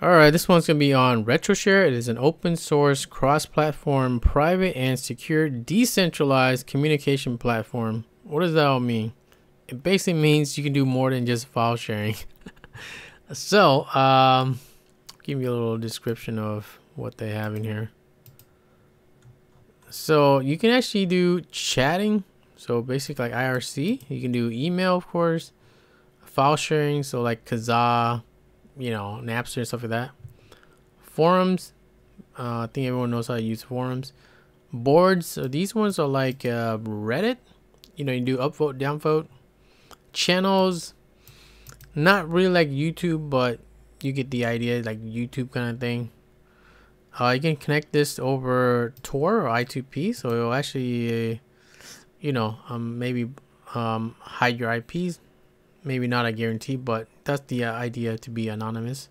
Alright, this one's going to be on RetroShare. It is an open source, cross-platform, private and secure, decentralized communication platform. What does that all mean? It basically means you can do more than just file sharing. So, give you a little description of what they have in here. So, you can actually do chatting. So, basically like IRC. You can do email, of course. File sharing, so like Kazaa, you know, Napster and stuff like that. Forums, I think everyone knows how to use forums. Boards, so these ones are like Reddit, you know, you do upvote, downvote. Channels, not really like YouTube, but you get the idea, like YouTube kind of thing. You can connect this over Tor or I2P, so it'll actually, you know, maybe hide your IPs. Maybe not a guarantee, but that's the idea, to be anonymous.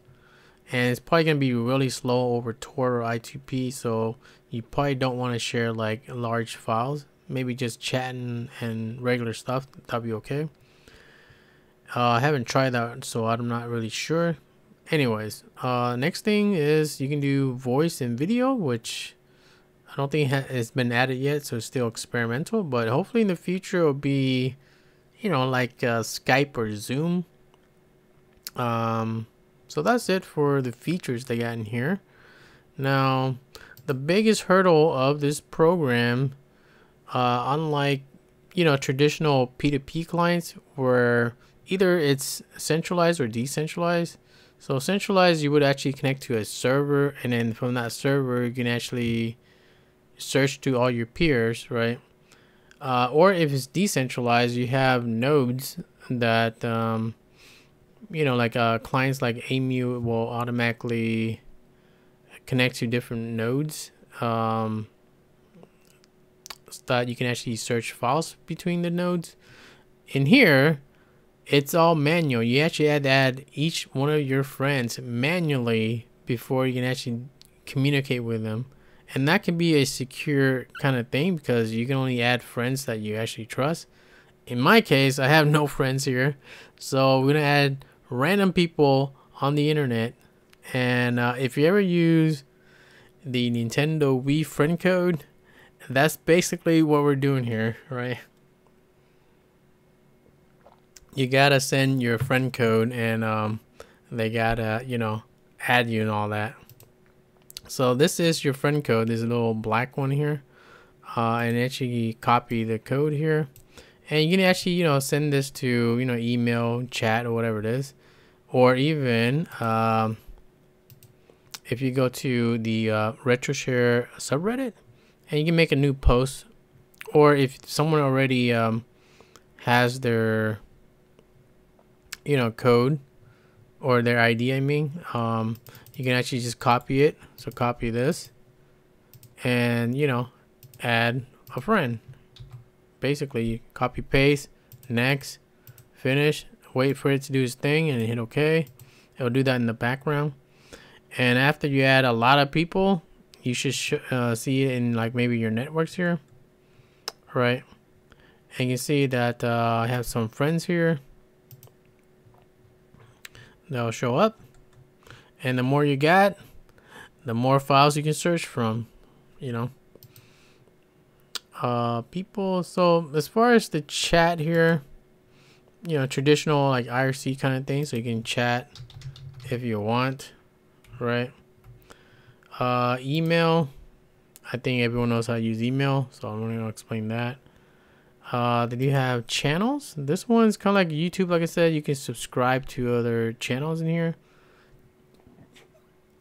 And it's probably going to be really slow over Tor or I2P, so you probably don't want to share like large files. Maybe just chatting and regular stuff, that'll be okay. I haven't tried that, so I'm not really sure. Anyways, next thing is you can do voice and video, which I don't think has been added yet, so it's still experimental, but hopefully in the future it'll be, you know, like Skype or Zoom. So that's it for the features they got in here. Now, the biggest hurdle of this program, unlike, you know, traditional P2P clients, where either it's centralized or decentralized. So centralized, you would actually connect to a server, and then from that server, you can actually search to all your peers, right? Or if it's decentralized, you have nodes that, you know, like clients like AMU will automatically connect to different nodes, so that you can actually search files between the nodes. In here, it's all manual. You actually had to add each one of your friends manually before you can actually communicate with them. And that can be a secure kind of thing because you can only add friends that you actually trust. In my case, I have no friends here. So we're going to add random people on the internet. And if you ever use the Nintendo Wii friend code, that's basically what we're doing here, right? You got to send your friend code and they got to, you know, add you and all that. So this is your friend code. There's a little black one here, and actually copy the code here, and you can actually, you know, send this to, you know, email, chat, or whatever it is, or even if you go to the RetroShare subreddit, and you can make a new post, or if someone already has their, you know, code or their ID, I mean. You can actually just copy it. So copy this and, you know, add a friend. Basically, copy, paste, next, finish, wait for it to do its thing and hit OK. It'll do that in the background. And after you add a lot of people, you should see it in like maybe your networks here. All right. And you can see that I have some friends here that'll show up. And the more you got, the more files you can search from, you know, people. So as far as the chat here, you know, traditional like IRC kind of thing. So you can chat if you want, right? Email. I think everyone knows how to use email, so I'm not going to explain that. Then you have channels. This one's kind of like YouTube. Like I said, you can subscribe to other channels in here.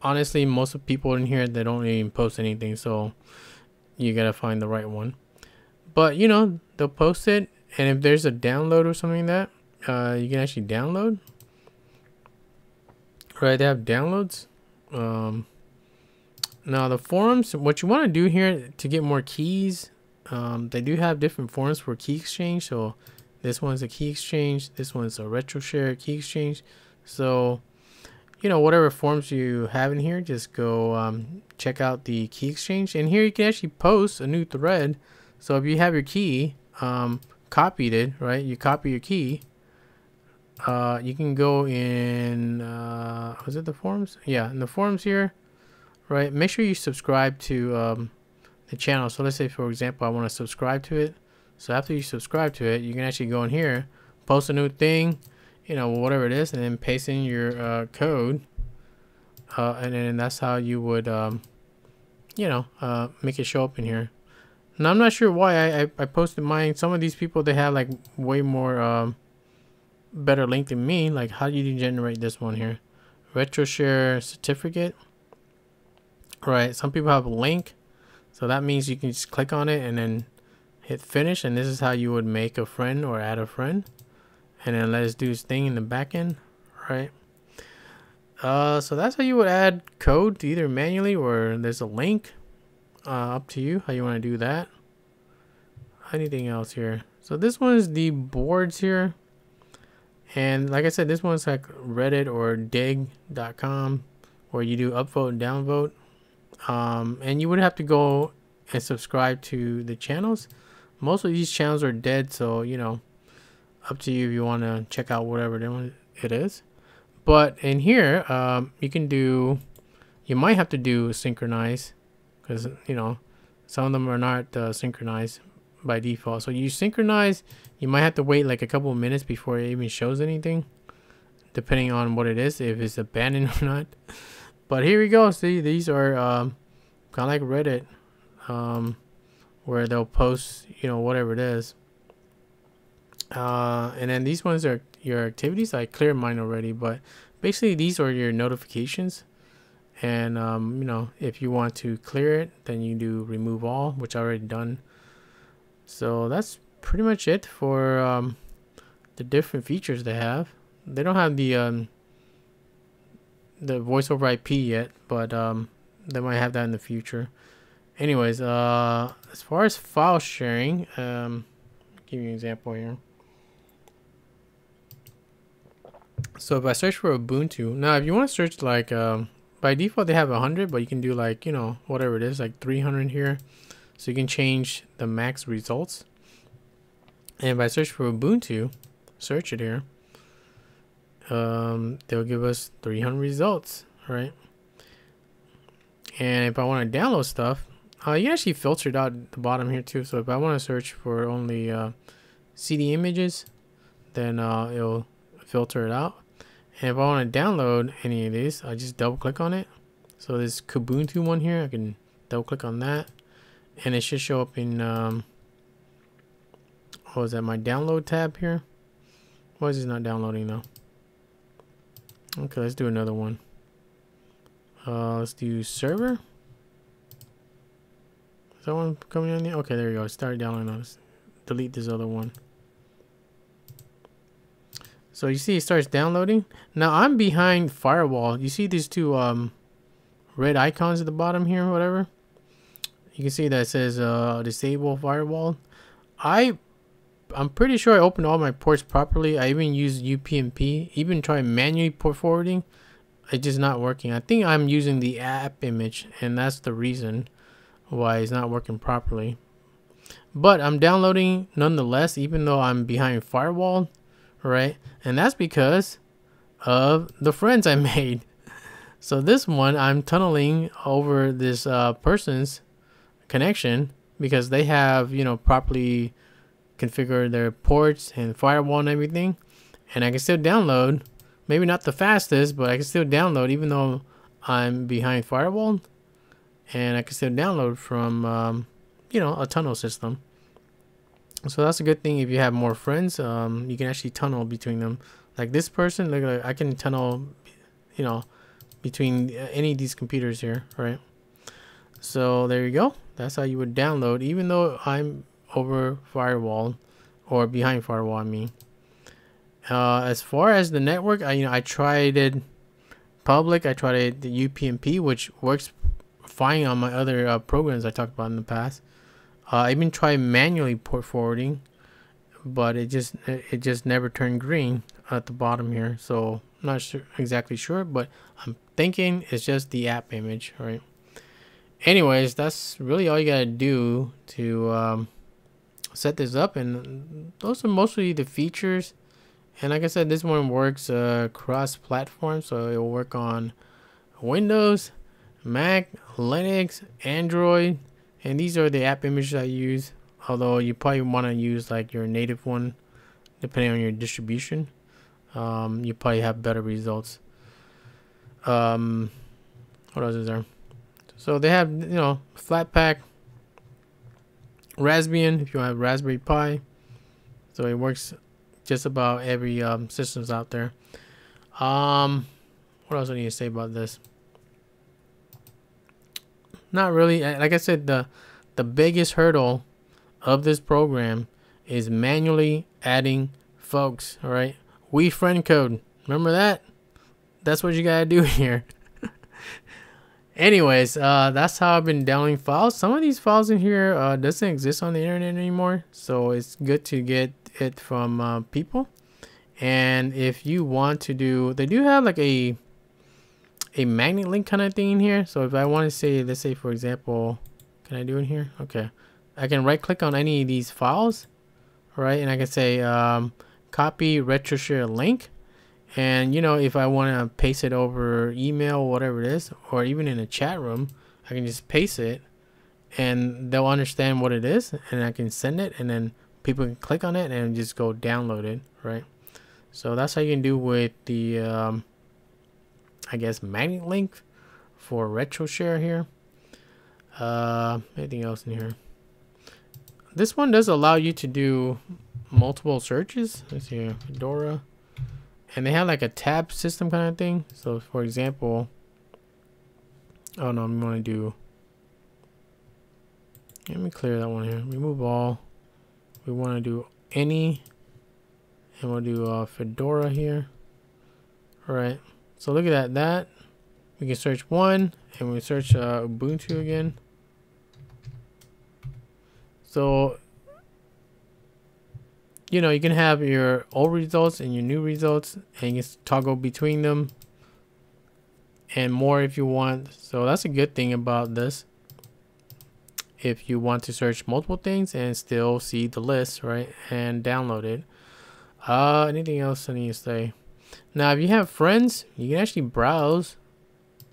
Honestly, most of the people in here, they don't even post anything, so you gotta find the right one. But you know, they'll post it, and if there's a download or something like that, you can actually download. Right, they have downloads. Now the forums, what you want to do here to get more keys, they do have different forums for key exchange. So this one's a key exchange, this one's a RetroShare key exchange. So, you know, whatever forms you have in here, just go check out the key exchange. And here you can actually post a new thread. So if you have your key copied, it, right? You copy your key you can go in, was it the forums? Yeah, in the forums here, right? Make sure you subscribe to the channel. So let's say, for example, I want to subscribe to it. So after you subscribe to it, you can actually go in here, post a new thing, you know, whatever it is, and then paste in your code. And then that's how you would, you know, make it show up in here. Now, I'm not sure why I posted mine. Some of these people, they have like way more better link than me. Like, how do you generate this one here? RetroShare certificate. All right, some people have a link. So that means you can just click on it and then hit finish. And this is how you would make a friend or add a friend. And then let us do this thing in the back end, right? So that's how you would add code, either manually or there's a link. Up to you how you want to do that. Anything else here? So this one is the boards here, and like I said, this one's like Reddit or dig.com, where you do upvote and downvote, and you would have to go and subscribe to the channels. Most of these channels are dead, so you know, up to you if you want to check out whatever it is. But in here, you can do, you might have to do synchronize, because you know, some of them are not synchronized by default. So you synchronize, you might have to wait like a couple of minutes before it even shows anything, depending on what it is, if it's abandoned or not. But here we go. See, these are kind of like Reddit, where they'll post, you know, whatever it is. And then these ones are your activities. I cleared mine already, but basically these are your notifications. And you know, if you want to clear it, then you do remove all, which I already done. So that's pretty much it for the different features they have. They don't have the voice over IP yet, but they might have that in the future. Anyways, as far as file sharing, give you an example here. So if I search for Ubuntu, now if you want to search like by default, they have 100, but you can do like, you know, whatever it is, like 300 here. So you can change the max results. And if I search for Ubuntu, search it here, they'll give us 300 results, right? And if I want to download stuff, you can actually filter it out at the bottom here too. So if I want to search for only CD images, then it'll filter it out. And if I want to download any of these, I just double click on it. So this Kubuntu one here, I can double click on that, and it should show up in what was that, my download tab here? Why is this not downloading though? Okay, let's do another one. Let's do server. Is that one coming on there? Okay, there you go. Start downloading those. Delete this other one. So you see it starts downloading. Now I'm behind firewall. You see these two red icons at the bottom here, whatever. You can see that it says disable firewall. I'm pretty sure I opened all my ports properly. I even used UPnP, even tried manually port forwarding. It's just not working. I think I'm using the app image, and that's the reason why it's not working properly. But I'm downloading nonetheless, even though I'm behind firewall. Right, and that's because of the friends I made. So this one, I'm tunneling over this person's connection, because they have, you know, properly configured their ports and firewall and everything, and I can still download. Maybe not the fastest, but I can still download even though I'm behind firewall, and I can still download from you know, a tunnel system. So that's a good thing. If you have more friends, you can actually tunnel between them. Like this person, like I can tunnel, you know, between any of these computers here, right? So there you go. That's how you would download, even though I'm over firewall or behind firewall. I mean, as far as the network, you know, I tried it public. I tried it the UPnP, which works fine on my other programs I talked about in the past. I even tried manually port forwarding, but it just never turned green at the bottom here. So I'm not sure, exactly sure, but I'm thinking it's just the app image, right? Anyways, that's really all you gotta do to set this up, and those are mostly the features And like I said, this one works cross-platform, so it'll work on Windows, Mac, Linux, Android, and these are the app images I use, although you probably want to use like your native one depending on your distribution. You probably have better results. What else is there? So they have, you know, Flatpak, Raspbian if you have Raspberry Pi, so it works just about every systems out there. What else I need to say about this? Not really. Like I said, the biggest hurdle of this program is manually adding folks. All right, Wii friend code. Remember that? That's what you gotta do here. Anyways, that's how I've been downloading files. Some of these files in here doesn't exist on the internet anymore, so it's good to get it from people. And if you want to do, they do have like a magnet link kind of thing in here. So if I want to say, let's say for example, can I do in here? Okay, I can right click on any of these files, right? And I can say copy RetroShare link. And you know, if I want to paste it over email, whatever it is, or even in a chat room, I can just paste it and they'll understand what it is, and I can send it, and then people can click on it and just go download it, right? So that's how you can do with the I guess magnet link for RetroShare here. Anything else in here? This one does allow you to do multiple searches. Let's see here, Fedora. And they have like a tab system kind of thing. So for example, oh no, I'm gonna do, let me clear that one here, remove all. We want to do any, and we'll do Fedora here. All right, so look at that, we can search one, and we search Ubuntu again. So you know, you can have your old results and your new results, and you can toggle between them and more if you want. So that's a good thing about this, if you want to search multiple things and still see the list, right, and download it. Anything else I need to say? Now if you have friends, you can actually browse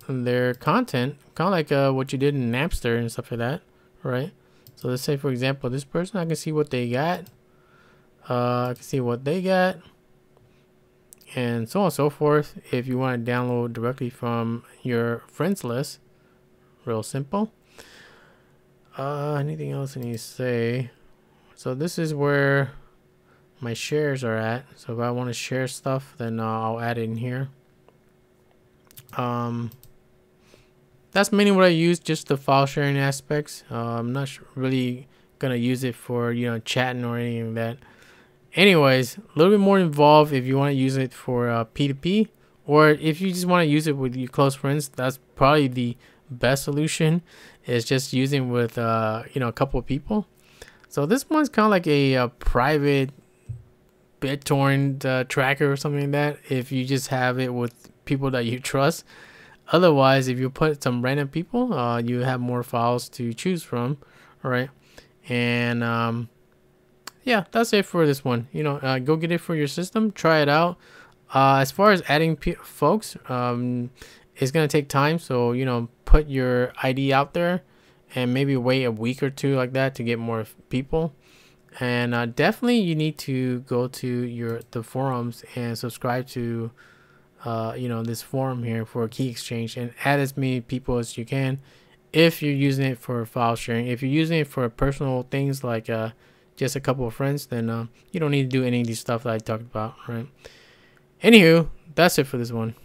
their content, kind of like what you did in Napster and stuff like that, right? So let's say for example, this person, I can see what they got. I can see what they got, and so on and so forth. If you want to download directly from your friends list, real simple. Anything else I need to say? So this is where my shares are at. So if I want to share stuff, then I'll add it in here. That's mainly what I use, just the file sharing aspects. I'm not really gonna use it for, you know, chatting or anything like that. Anyways, a little bit more involved if you want to use it for P2P, or if you just want to use it with your close friends. That's probably the best solution, is just using with you know, a couple of people. So this one's kind of like a private BitTorrent tracker or something like that, if you just have it with people that you trust. Otherwise, if you put some random people, you have more files to choose from, right? And yeah, that's it for this one. You know, go get it for your system, try it out. As far as adding folks, it's gonna take time, so you know, put your ID out there and maybe wait a week or two like that to get more people. And definitely you need to go to the forums and subscribe to you know, this forum here for Key Exchange, and add as many people as you can if you're using it for file sharing. If you're using it for personal things like just a couple of friends, then you don't need to do any of these stuff that I talked about, right? Anywho, that's it for this one.